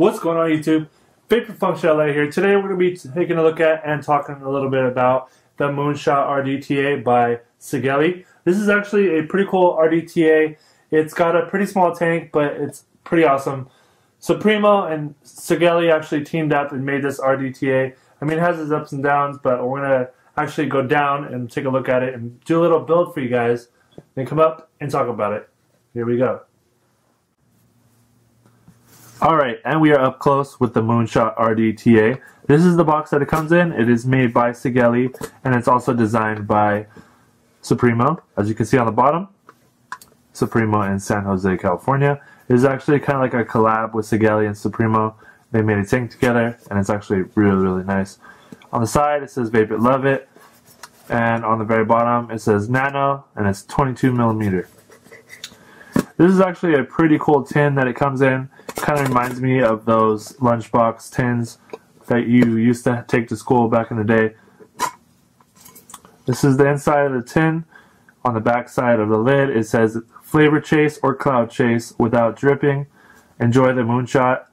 What's going on YouTube? VaporFunctionLA here. Today we're going to be taking a look at and talking a little bit about the Moonshot RDTA by Sigelei. This is actually a pretty cool RDTA. It's got a pretty small tank, but it's pretty awesome. Supremo and Sigelei actually teamed up and made this RDTA. I mean, it has its ups and downs, but we're going to actually go down and take a look at it and do a little build for you guys, then come up and talk about it. Here we go. Alright, and we are up close with the Moonshot RDTA. This is the box that it comes in. It is made by Sigelei, and it's also designed by Supremo. As you can see on the bottom, Supremo in San Jose, California. It is actually kind of like a collab with Sigelei and Supremo. They made a tank together, and it's actually really, really nice. On the side, it says Vape It, Love It. And on the very bottom, it says Nano, and it's 22 millimeter. This is actually a pretty cool tin that it comes in. Kind of reminds me of those lunchbox tins that you used to take to school back in the day. This is the inside of the tin. On the back side of the lid, it says flavor chase or cloud chase without dripping. Enjoy the Moonshot.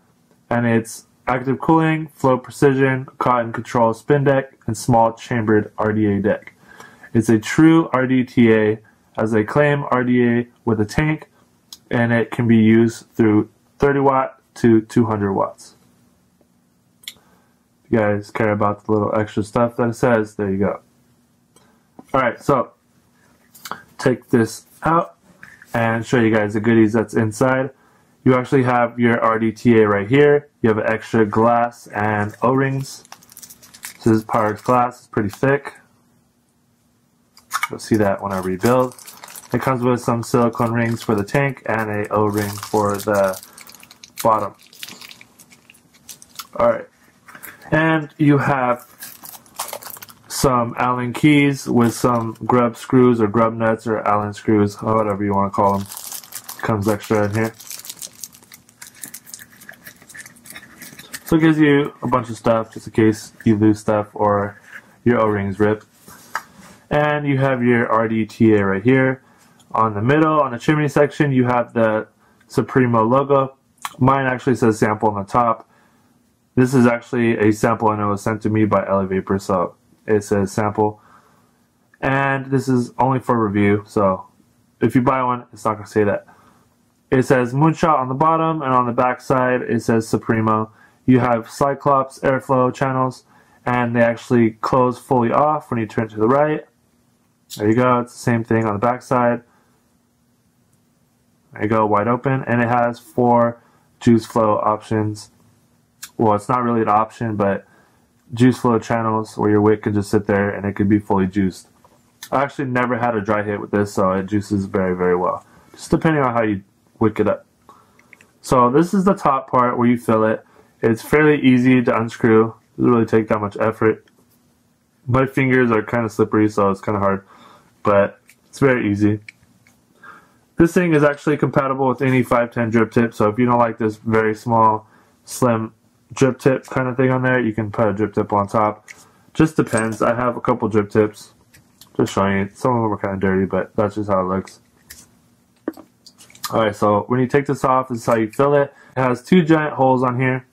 And it's active cooling, flow precision, cotton control spin deck, and small chambered RDA deck. It's a true RDTA, as they claim, RDA with a tank, and it can be used through 30 watt to 200 watts. If you guys care about the little extra stuff that it says, there you go. Alright, so take this out and show you guys the goodies that's inside. You actually have your RDTA right here. You have extra glass and O-rings. So this is Pyrex glass, it's pretty thick. You'll see that when I rebuild. It comes with some silicone rings for the tank and a O-ring for the bottom. Alright, and you have some Allen keys with some grub screws or grub nuts or Allen screws, or whatever you want to call them. Comes extra in here. So it gives you a bunch of stuff just in case you lose stuff or your O-rings rip. And you have your RDTA right here. On the middle, on the chimney section, you have the Supremo logo. Mine actually says sample on the top. This is actually a sample and it was sent to me by LA Vapor, so it says sample. And this is only for review, so if you buy one, it's not going to say that. It says Moonshot on the bottom, and on the back side, it says Supremo. You have Cyclops airflow channels, and they actually close fully off when you turn to the right. There you go, it's the same thing on the back side. There you go, wide open, and it has 4 juice flow options. Well, it's not really an option, but juice flow channels where your wick can just sit there and it could be fully juiced. I actually never had a dry hit with this, so it juices very, very well. Just depending on how you wick it up. So this is the top part where you fill it. It's fairly easy to unscrew. It doesn't really take that much effort. My fingers are kind of slippery, so it's kind of hard, but it's very easy. This thing is actually compatible with any 510 drip tip, so if you don't like this very small, slim drip tip kind of thing on there, you can put a drip tip on top. Just depends. I have a couple drip tips. Just showing you. Some of them are kind of dirty, but that's just how it looks. Alright, so when you take this off, this is how you fill it. It has 2 giant holes on here.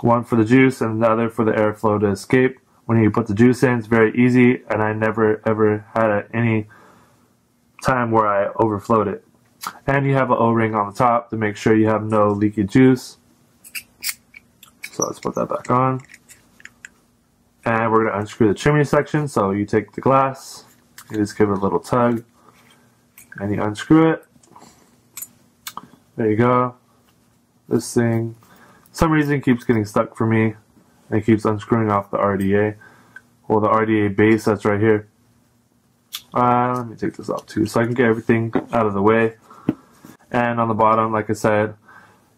One for the juice and the other for the airflow to escape. When you put the juice in, it's very easy, and I never ever had any time where I overflowed it. And you have an O-ring on the top to make sure you have no leaky juice. So let's put that back on. And we're going to unscrew the chimney section. So you take the glass, you just give it a little tug, and you unscrew it. There you go. This thing, for some reason, keeps getting stuck for me, and it keeps unscrewing off the RDA, well, the RDA base that's right here. Let me take this off too, so I can get everything out of the way. And on the bottom, like I said,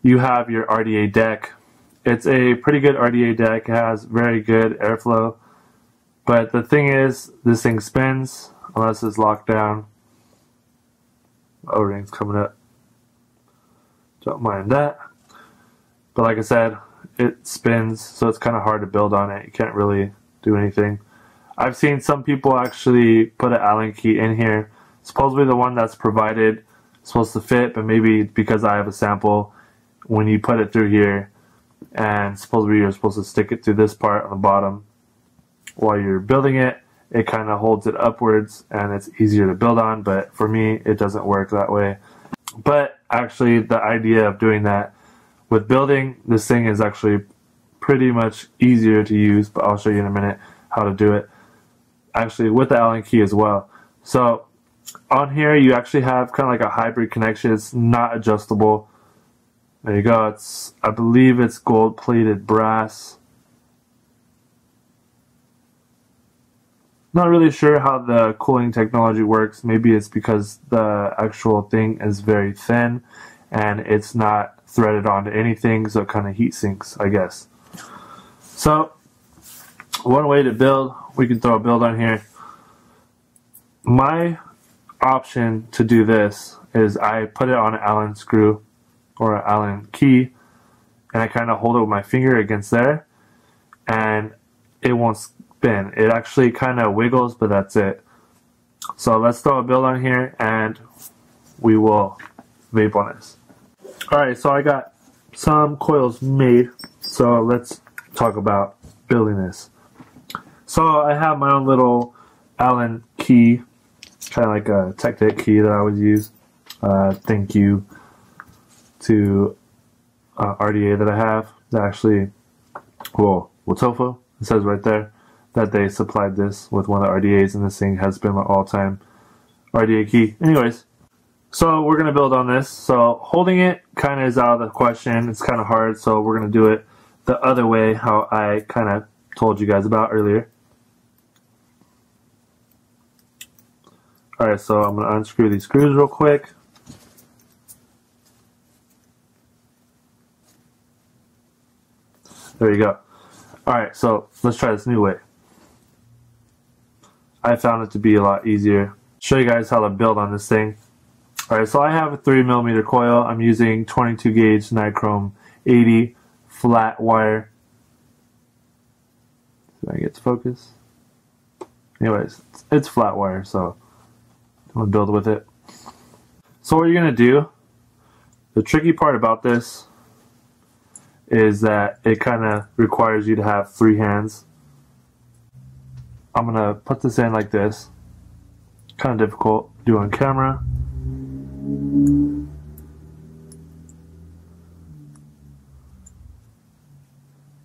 you have your RDA deck. It's a pretty good RDA deck. It has very good airflow, but the thing is, this thing spins unless it's locked down. O-ring's coming up. Don't mind that. But like I said, it spins, so it's kind of hard to build on it. You can't really do anything. I've seen some people actually put an Allen key in here. Supposedly the one that's provided is supposed to fit, but maybe because I have a sample, when you put it through here, and supposedly you're supposed to stick it through this part on the bottom. While you're building it, it kind of holds it upwards and it's easier to build on, but for me it doesn't work that way. But actually the idea of doing that with building, this thing is actually pretty much easier to use, but I'll show you in a minute how to do it actually with the Allen key as well. So on here you actually have kind of like a hybrid connection. It's not adjustable. There you go. It's, I believe it's gold plated brass. Not really sure how the cooling technology works. Maybe it's because the actual thing is very thin and it's not threaded onto anything, so it kind of heat sinks, I guess. So one way to build, we can throw a build on here. My option to do this is I put it on an Allen screw or an Allen key, and I kind of hold it with my finger against there, and it won't spin. It actually kind of wiggles, but that's it. So let's throw a build on here and we will vape on this. Alright, so I got some coils made, so let's talk about building this. So I have my own little Allen key, kind of like a tech deck key that I would use. Thank you to RDA that I have. That actually, well, Wotofo, it says right there that they supplied this with one of the RDAs, and this thing has been my all-time RDA key. Anyways, so we're gonna build on this. So holding it kind of is out of the question. It's kind of hard, so we're gonna do it the other way, how I kind of told you guys about earlier. Alright, so I'm going to unscrew these screws real quick. There you go. Alright, so let's try this new way. I found it to be a lot easier. Show you guys how to build on this thing. Alright, so I have a 3mm coil. I'm using 22 gauge nichrome 80 flat wire. Did I get to focus? Anyways, it's flat wire, so I'm gonna build with it. So what you're gonna do, the tricky part about this is that it kind of requires you to have three hands. I'm gonna put this in like this. Kind of difficult to do on camera.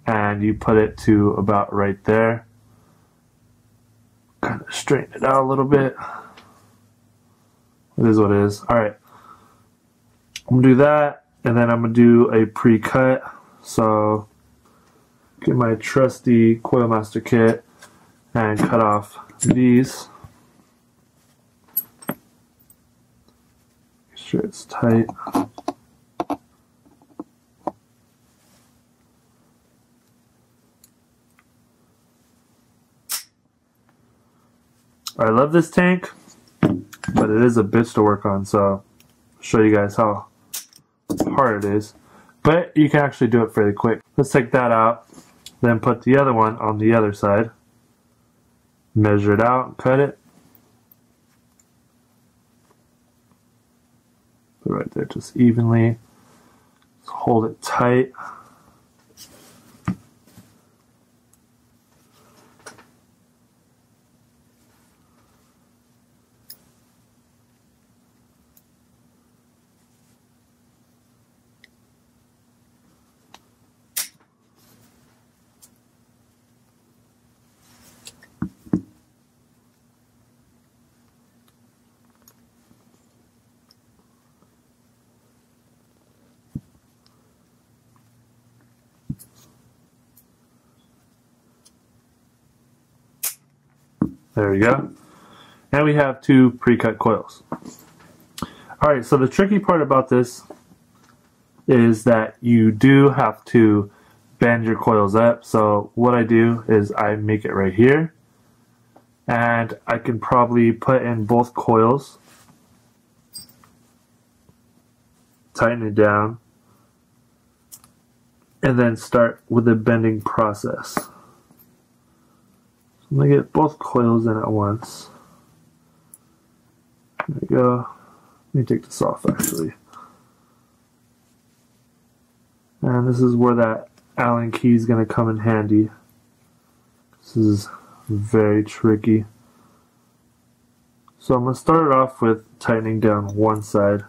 And you put it to about right there. Kind of straighten it out a little bit. It is what it is. Alright, I'm going to do that, and then I'm going to do a pre-cut. So, get my trusty Coil Master kit and cut off these. Make sure it's tight. I love this tank, but it is a bitch to work on, so I'll show you guys how hard it is. But you can actually do it fairly quick. Let's take that out, then put the other one on the other side. Measure it out, cut it. Put it right there just evenly. Just hold it tight. There we go. And we have two pre-cut coils. Alright, so the tricky part about this is that you do have to bend your coils up. So what I do is I make it right here. And I can probably put in both coils. Tighten it down. And then start with the bending process. I'm going to get both coils in at once. There we go. Let me take this off actually. And this is where that Allen key is going to come in handy. This is very tricky. So I'm going to start it off with tightening down one side.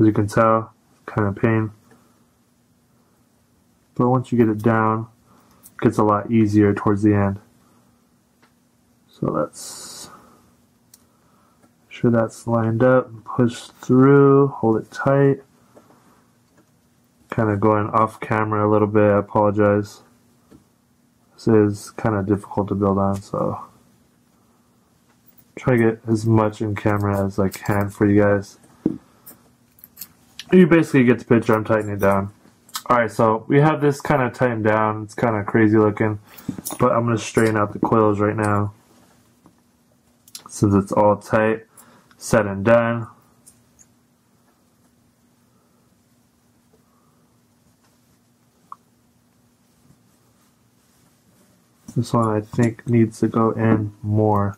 As you can tell, kind of pain, but once you get it down, it gets a lot easier towards the end. So let's make sure that's lined up, push through, hold it tight. Kind of going off camera a little bit, I apologize. This is kind of difficult to build on, so try to get as much in camera as I can for you guys. You basically get the picture. I'm tightening it down. Alright, so we have this kind of tightened down. It's kind of crazy looking, but I'm going to straighten out the coils right now since it's all tight, said and done. This one I think needs to go in more.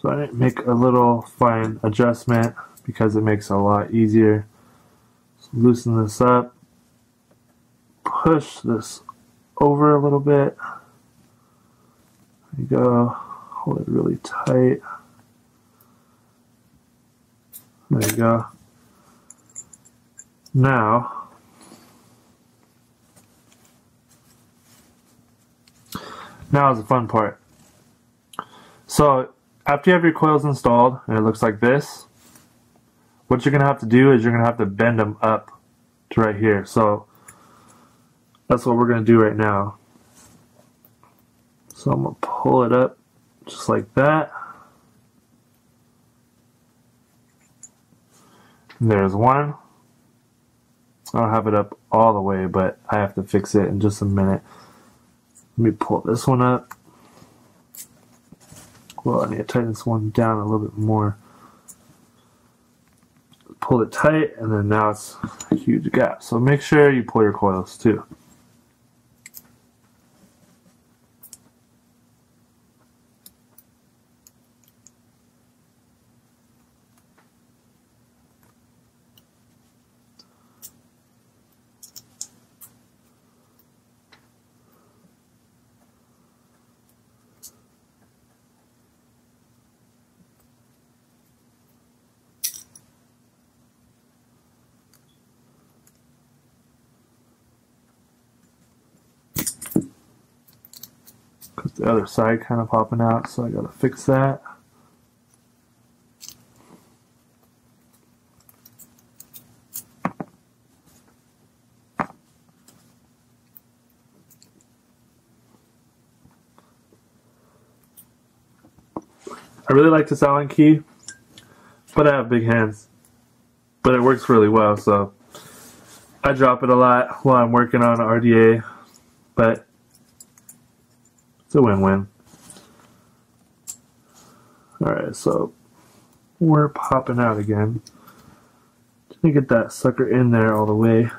So I didn't make a little fine adjustment because it makes it a lot easier. So loosen this up, push this over a little bit. There you go, hold it really tight. There you go. Now, now is the fun part. So after you have your coils installed and it looks like this, what you're going to have to do is you're going to have to bend them up to right here. So that's what we're going to do right now. So I'm going to pull it up just like that. And there's one. I don't have it up all the way, but I have to fix it in just a minute. Let me pull this one up. Well, I need to tighten this one down a little bit more. Pull it tight, and then now it's a huge gap. So make sure you pull your coils too. The other side kind of popping out, so I gotta fix that. I really like this Allen key, but I have big hands, but it works really well, so I drop it a lot while I'm working on RDA, but it's a win-win. Alright, so we're popping out again. Let me get that sucker in there all the way.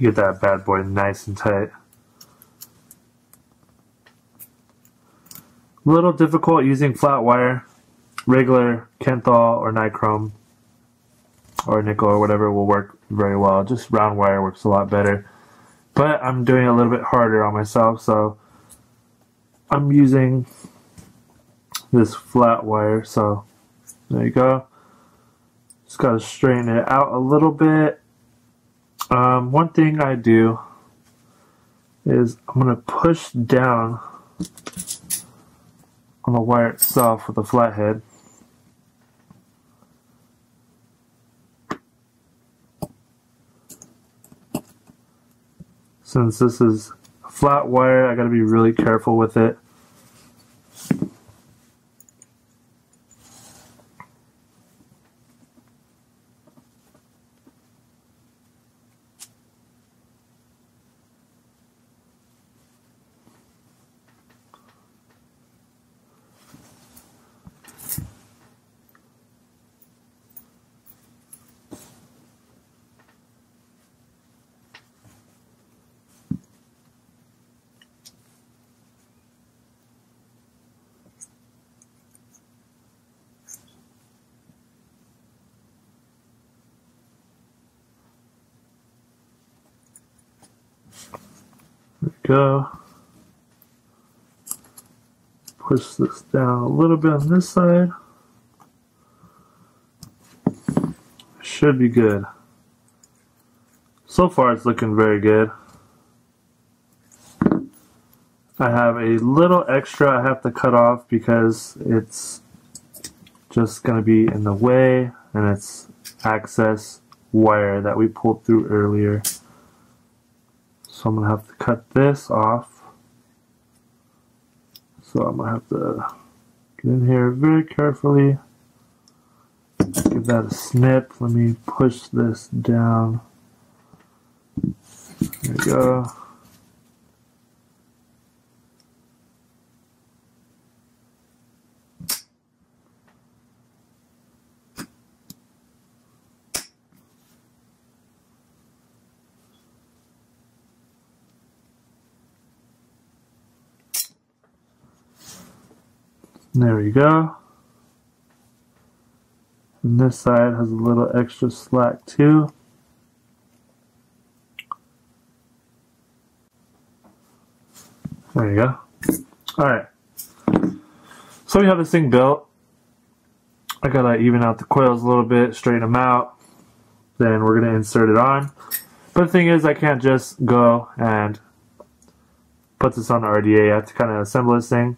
You get that bad boy nice and tight. A little difficult using flat wire, regular Kenthal or nichrome or nickel or whatever will work very well. Just round wire works a lot better. But I'm doing it a little bit harder on myself, so I'm using this flat wire. So there you go. Just gotta straighten it out a little bit. One thing I do is I'm going to push down on the wire itself with a flathead. Since this is a flat wire, I got to be really careful with it. Go. Push this down a little bit on this side. Should be good. So far it's looking very good. I have a little extra I have to cut off because it's just going to be in the way, and it's access wire that we pulled through earlier. So I'm going to have to cut this off. So I'm going to have to get in here very carefully. Give that a snip. Let me push this down. There we go. There we go. And this side has a little extra slack too. There you go. Alright. So we have this thing built. I gotta even out the coils a little bit, straighten them out. Then we're gonna insert it on. But the thing is, I can't just go and put this on the RDA. I have to kind of assemble this thing.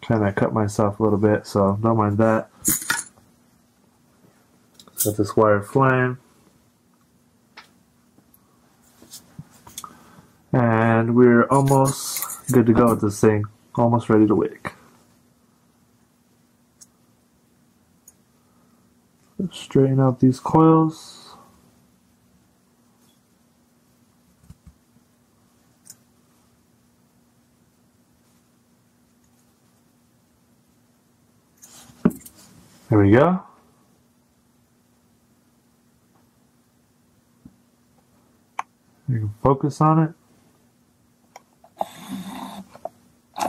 Kind of cut myself a little bit, so don't mind that. Got this wire flying. And we're almost good to go with this thing. Almost ready to wick. Let's straighten out these coils. There we go. You can focus on it.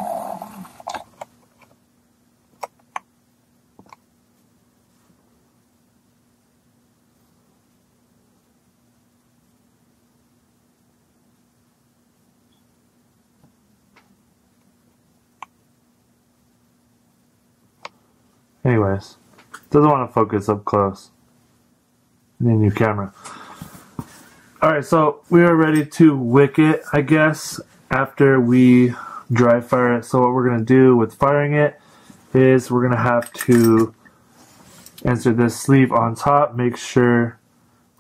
Anyways. Doesn't want to focus up close. I need a new camera. Alright, so we are ready to wick it, I guess, after we dry fire it. So what we're going to do with firing it is we're going to have to insert this sleeve on top. Make sure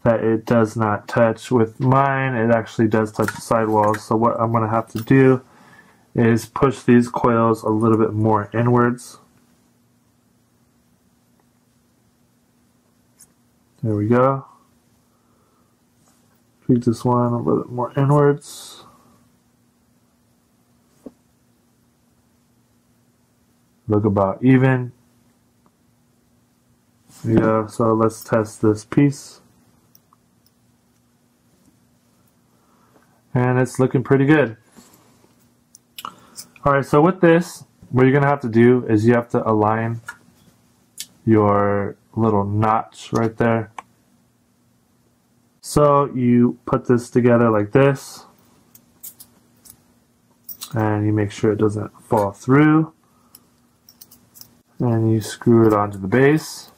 that it does not touch with mine. It actually does touch the sidewalls. So what I'm going to have to do is push these coils a little bit more inwards. There we go. Tweak this one a little bit more inwards. Look about even. There you go. So let's test this piece. And it's looking pretty good. Alright, so with this, what you're going to have to do is you have to align your little notch right there. So you put this together like this, and you make sure it doesn't fall through, and you screw it onto the base.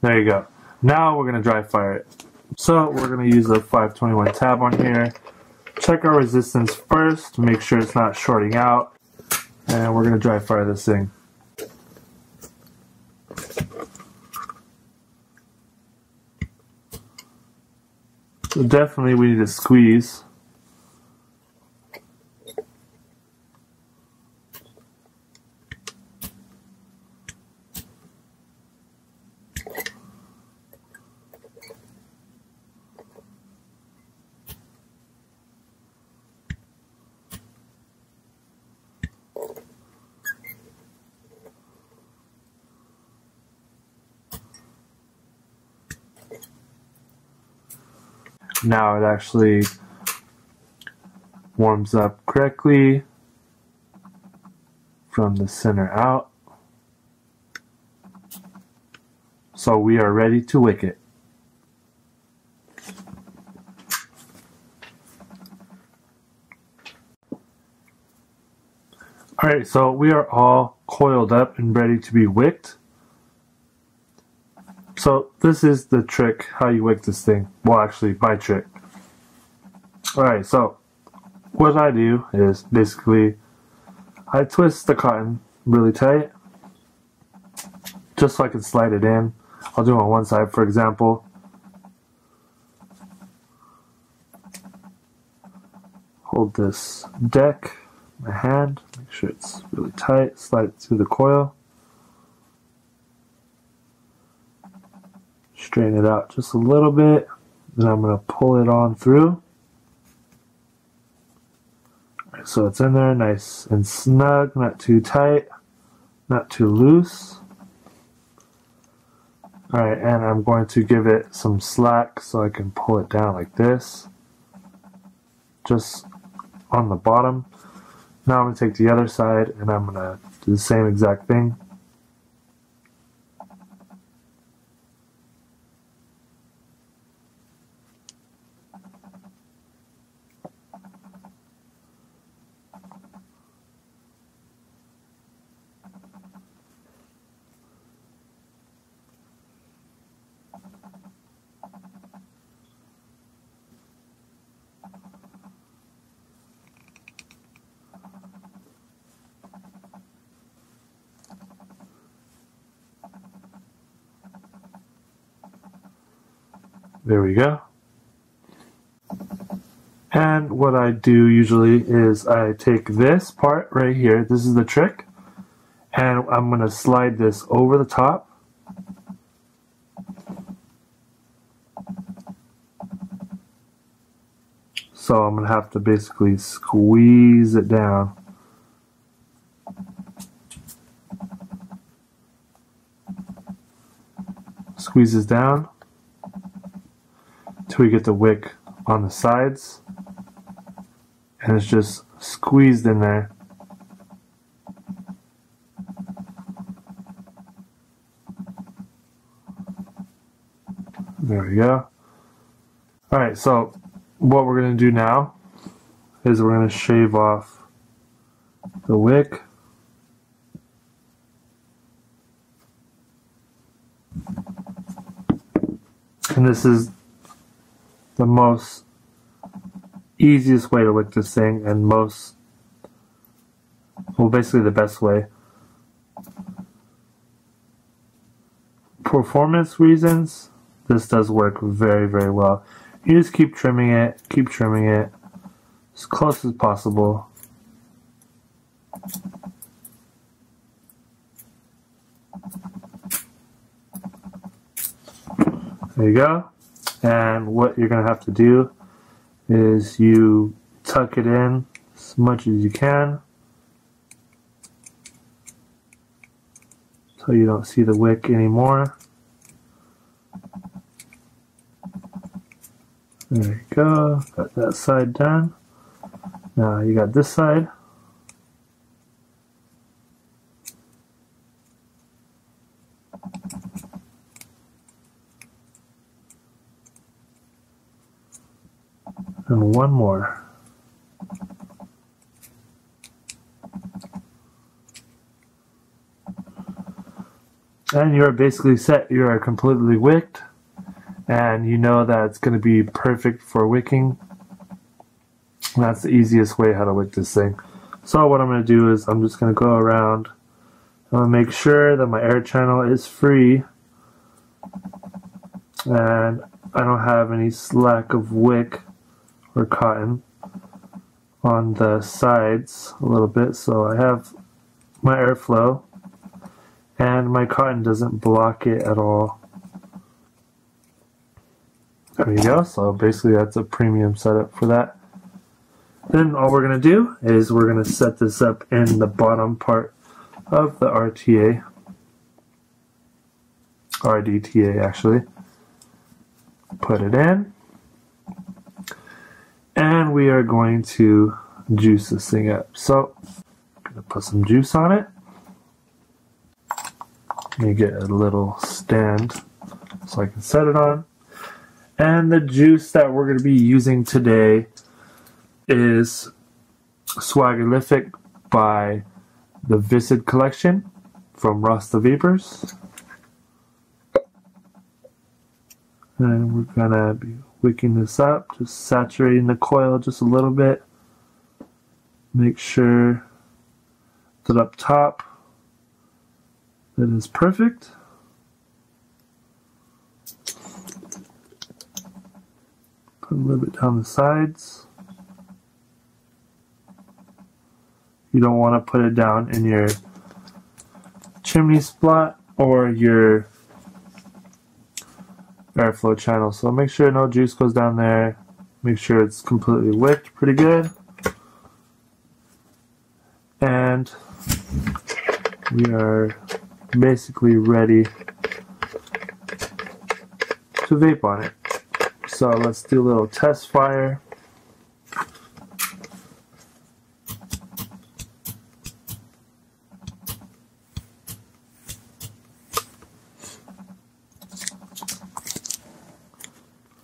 There you go. Now we're going to dry fire it. So we're going to use the 521 tab on here. Check our resistance first, make sure it's not shorting out, and we're going to dry fire this thing. So definitely we need to squeeze. Now it actually warms up correctly from the center out. So we are ready to wick it. Alright, so we are all coiled up and ready to be wicked. So this is the trick, how you wick this thing. Well, actually, my trick. Alright, so what I do is basically I twist the cotton really tight just so I can slide it in. I'll do it on one side, for example. Hold this deck in my hand, make sure it's really tight, slide it through the coil. Straighten it out just a little bit, then I'm going to pull it on through. Right, so it's in there, nice and snug, not too tight, not too loose. Alright, and I'm going to give it some slack so I can pull it down like this, just on the bottom. Now I'm going to take the other side and I'm going to do the same exact thing. There we go. And what I do usually is I take this part right here, this is the trick, and I'm going to slide this over the top. So I'm going to have to basically squeeze it down. Squeeze this down till we get the wick on the sides, and it's just squeezed in there. There we go. Alright, so what we're going to do now is we're going to shave off the wick. And this is the most easiest way to wick this thing, and most, well, basically the best way. Performance reasons, this does work very, very well. You just keep trimming it as close as possible. There you go. And what you're going to have to do is you tuck it in as much as you can so you don't see the wick anymore. There you go, got that side done. Now you got this side. And one more. And you're basically set. You're completely wicked. and you know that it's going to be perfect for wicking. That's the easiest way how to wick this thing. So what I'm going to do is I'm just going to go around. I'm going to make sure that my air channel is free and I don't have any slack of wick or cotton on the sides a little bit, so I have my airflow and my cotton doesn't block it at all. There you go. So basically that's a premium setup for that. Then all we're going to do is we're going to set this up in the bottom part of the RTA, RDTA actually. Put it in. And we are going to juice this thing up. So I'm going to put some juice on it. Let me get a little stand so I can set it on. And the juice that we're going to be using today is Swagalific by the Viscid Collection from Rasta Vapors. And we're going to be wicking this up, just saturating the coil just a little bit. Make sure that up top that is perfect. Put a little bit down the sides. You don't want to put it down in your chimney spot or your airflow channel. So make sure no juice goes down there. Make sure it's completely wicked pretty good. And we are basically ready to vape on it. So let's do a little test fire.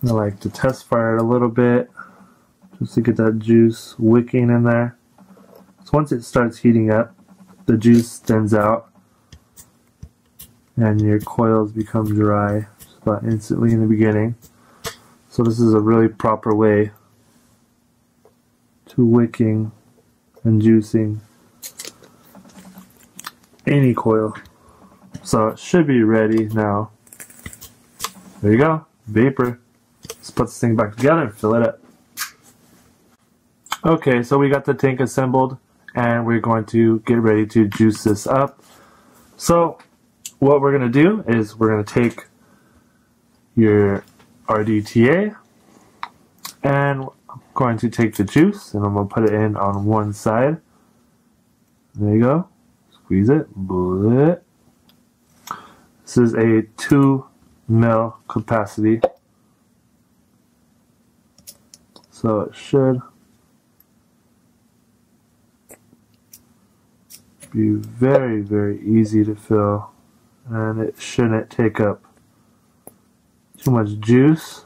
I like to test fire it a little bit just to get that juice wicking in there. So once it starts heating up, the juice thins out and your coils become dry just about instantly in the beginning. So this is a really proper way to wicking and juicing any coil. So it should be ready now. There you go, vapor. Let's put this thing back together and fill it up. Okay, so we got the tank assembled and we're going to get ready to juice this up. So what we're going to do is we're going to take your RDTA and I'm going to take the juice and I'm going to put it in on one side. There you go. Squeeze it. This is a 2 mL capacity. So it should be very, very easy to fill and it shouldn't take up too much juice.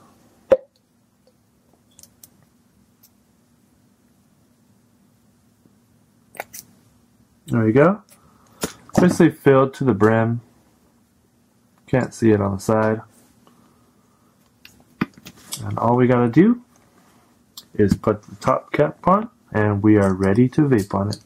There you go. Basically filled to the brim. Can't see it on the side. And all we gotta do is put the top cap on and we are ready to vape on it.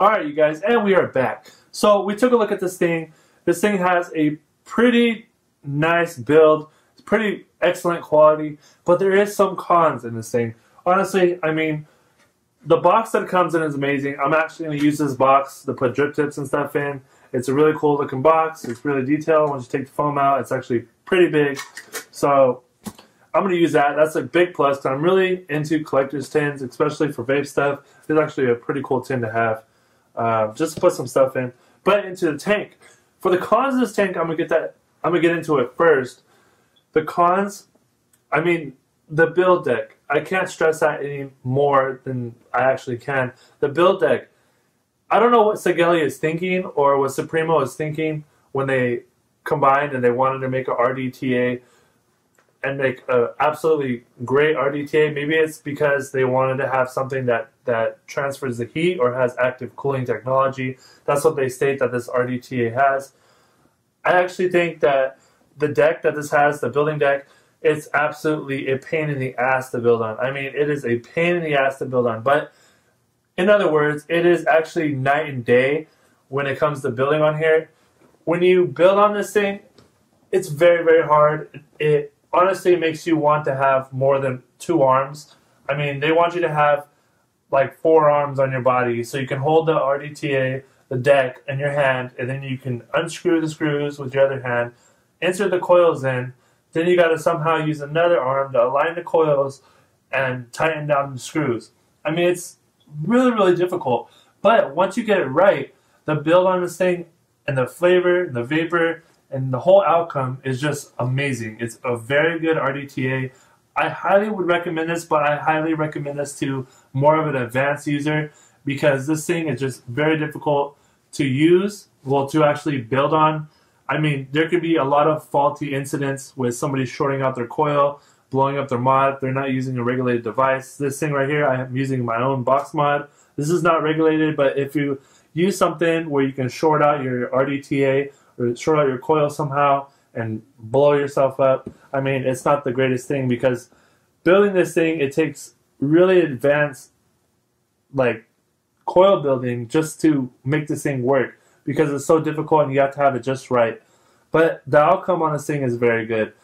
Alright, you guys, and we are back. So we took a look at this thing. This thing has a pretty nice build. It's pretty excellent quality, but there is some cons in this thing. Honestly, I mean, the box that it comes in is amazing. I'm actually going to use this box to put drip tips and stuff in. It's a really cool looking box. It's really detailed. Once you take the foam out, it's actually pretty big. So I'm going to use that. That's a big plus, because I'm really into collector's tins, especially for vape stuff. It's actually a pretty cool tin to have. Just to put some stuff in, but into the tank. For the cons of this tank, I'm gonna get into it first. The cons, I mean, the build deck. I can't stress that any more than I actually can. The build deck. I don't know what Sigelei is thinking or what Supremo is thinking when they combined and they wanted to make an RDTA and make an absolutely great RDTA. Maybe it's because they wanted to have something that that transfers the heat or has active cooling technology. That's what they state that this RDTA has. I actually think that the deck that this has, the building deck, it's absolutely a pain in the ass to build on. I mean, it is a pain in the ass to build on. But in other words, it is actually night and day when it comes to building on here. When you build on this thing, it's very, very hard. It honestly makes you want to have more than 2 arms. I mean, they want you to have like 4 arms on your body so you can hold the RDTA, the deck, in your hand, and then you can unscrew the screws with your other hand, insert the coils in, then you got to somehow use another arm to align the coils and tighten down the screws. I mean, it's really, really difficult. But once you get it right, the build on this thing and the flavor, and the vapor, and the whole outcome is just amazing. It's a very good RDTA. I highly would recommend this, but I highly recommend this to more of an advanced user because this thing is just very difficult to use, well, to actually build on. I mean, there could be a lot of faulty incidents with somebody shorting out their coil, blowing up their mod. They're not using a regulated device. This thing right here, I am using my own box mod. This is not regulated, but if you use something where you can short out your RDTA or short out your coil somehow and blow yourself up, I mean, it's not the greatest thing because building this thing, it takes really advanced, like, coil building just to make this thing work because it's so difficult and you have to have it just right. But the outcome on this thing is very good.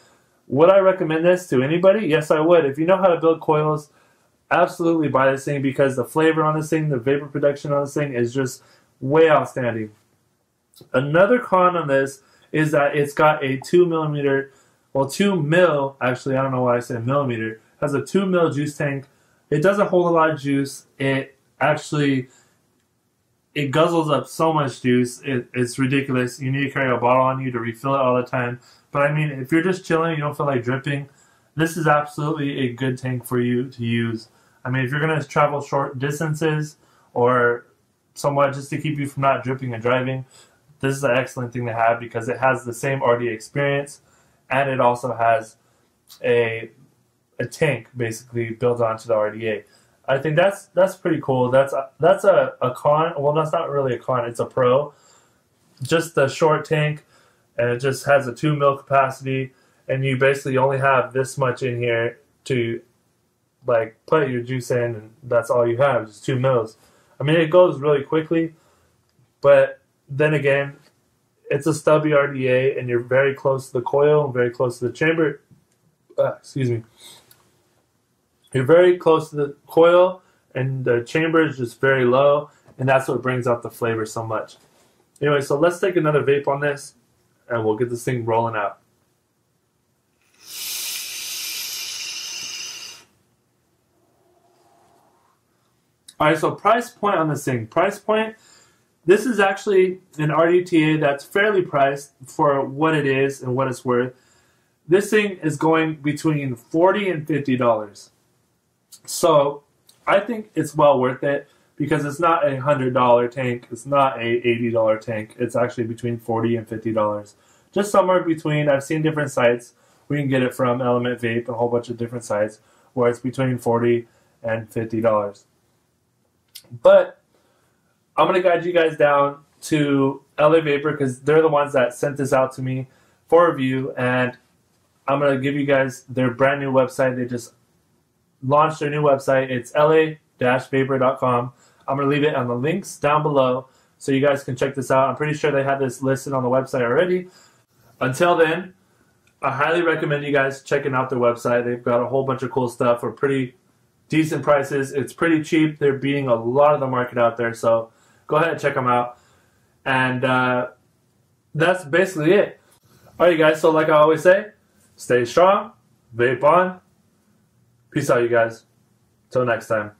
Would I recommend this to anybody? Yes, I would. If you know how to build coils, absolutely buy this thing because the flavor on this thing, the vapor production on this thing is just way outstanding. Another con on this is that it's got a 2 millimeter, well, 2 mil, actually, I don't know why I said millimeter. It has a 2 mil juice tank. It doesn't hold a lot of juice. It actually, it guzzles up so much juice. It's ridiculous. You need to carry a bottle on you to refill it all the time. But I mean, if you're just chilling, you don't feel like dripping, this is absolutely a good tank for you to use. I mean, if you're going to travel short distances or somewhat just to keep you from not dripping and driving, this is an excellent thing to have because it has the same RDTA experience and it also has a tank basically built onto the RDTA. I think that's pretty cool. That's a con. Well, that's not really a con. It's a pro. Just the short tank, and it just has a 2 mil capacity, and you basically only have this much in here to like put your juice in, and that's all you have, just 2 mils. I mean, it goes really quickly, but then again, it's a stubby RDA, and you're very close to the coil, very close to the chamber. Excuse me. You're very close to the coil, and the chamber is just very low, and that's what brings out the flavor so much. Anyway, so let's take another vape on this, and we'll get this thing rolling out. All right, so price point on this thing. Price point. This is actually an RDTA that's fairly priced for what it is and what it's worth. This thing is going between $40 and $50. So I think it's well worth it because it's not a $100 tank. It's not a $80 tank. It's actually between $40 and $50. Just somewhere between. I've seen different sites. We can get it from Element Vape, a whole bunch of different sites, where it's between $40 and $50. But I'm going to guide you guys down to LA Vapor because they're the ones that sent this out to me for review, and I'm going to give you guys their brand new website. They just launched their new website. It's la-vapor.com. I'm going to leave it on the links down below so you guys can check this out. I'm pretty sure they had this listed on the website already. Until then, I highly recommend you guys checking out their website. They've got a whole bunch of cool stuff for pretty decent prices. It's pretty cheap. They're beating a lot of the market out there, so go ahead and check them out. And that's basically it. All right, guys, so like I always say, stay strong, vape on. Peace out, you guys. Till next time.